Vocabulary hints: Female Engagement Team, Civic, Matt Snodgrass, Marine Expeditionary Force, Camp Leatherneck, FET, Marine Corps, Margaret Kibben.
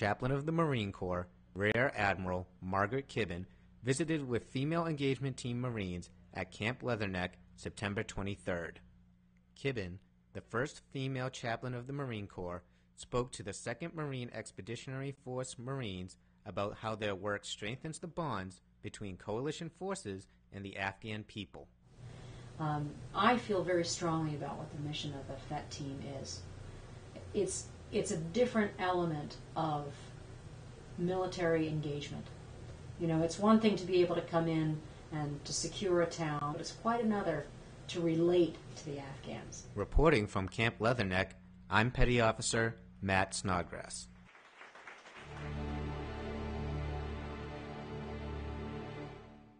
Chaplain of the Marine Corps, Rear Admiral Margaret Kibben, visited with Female Engagement Team Marines at Camp Leatherneck September 23rd. Kibben, the first female chaplain of the Marine Corps, spoke to the 2nd Marine Expeditionary Force Marines about how their work strengthens the bonds between coalition forces and the Afghan people. I feel very strongly about what the mission of the FET team is. It's a different element of military engagement. You know, it's one thing to be able to come in and to secure a town, but it's quite another to relate to the Afghans. Reporting from Camp Leatherneck, I'm Petty Officer Matt Snodgrass.